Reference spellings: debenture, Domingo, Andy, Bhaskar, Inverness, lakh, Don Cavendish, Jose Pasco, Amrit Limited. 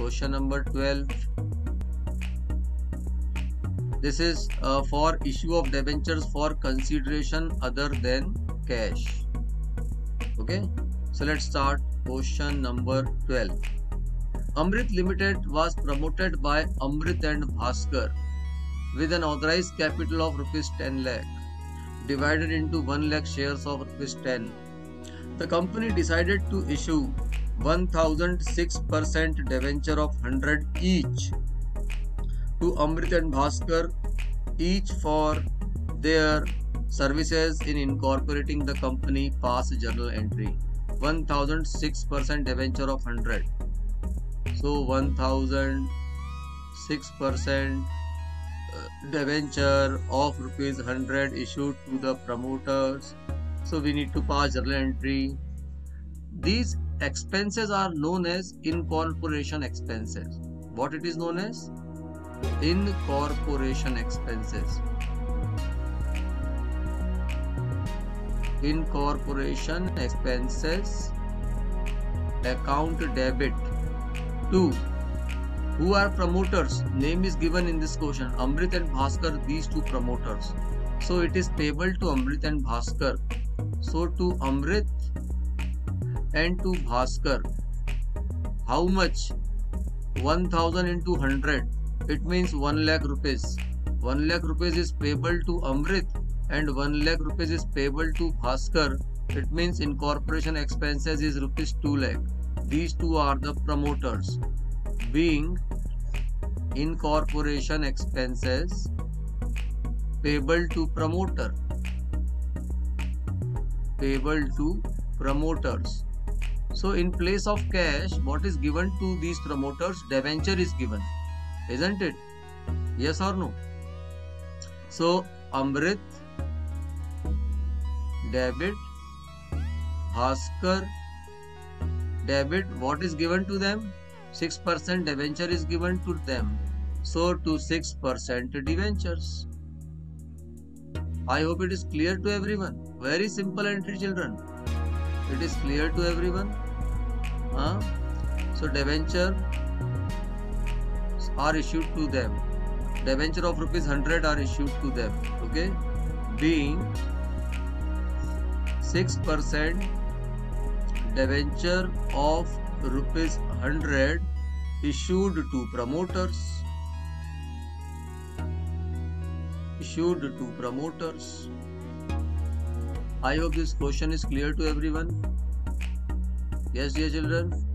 Question number 12. This is for issue of debentures for consideration other than cash. Okay, so let's start question number 12. Amrit Limited was promoted by Amrit and Bhaskar with an authorized capital of rupees 10 lakh divided into 1 lakh shares of rupees 10. The company decided to issue 1006% debenture of 100 each to Amrit and Bhaskar, each for their services in incorporating the company. Pass journal entry. 1006% debenture of 100. So 1006% debenture of rupees 100 issued to the promoters. So we need to pass journal entry. These expenses are known as incorporation expenses. What it is known as? Incorporation expenses. Incorporation expenses. Account debit to who are promoters? Name is given in this question. Amrit and Bhaskar, these two promoters. So it is payable to Amrit and Bhaskar. So to Amrit and to Bhaskar, how much? 1000 into 100. It means 1 lakh rupees. 1 lakh rupees is payable to Amrit and 1 lakh rupees is payable to Bhaskar. It means incorporation expenses is rupees 2 lakh. These two are the promoters, being incorporation expenses payable to promoter. Payable to promoters. So in place of cash, what is given to these promoters? Debenture is given. Isn't it? Yes or no? So Amrit debit, Bhaskar debit. What is given to them? 6% debenture is given to them. So to 6% debentures. I hope it is clear to everyone. Very simple entry, children. It is clear to everyone. So debenture are issued to them. Debenture of rupees 100 are issued to them. Okay, being 6% debenture of rupees 100 issued to promoters. Issued to promoters. I hope this question is clear to everyone. Yes, dear children.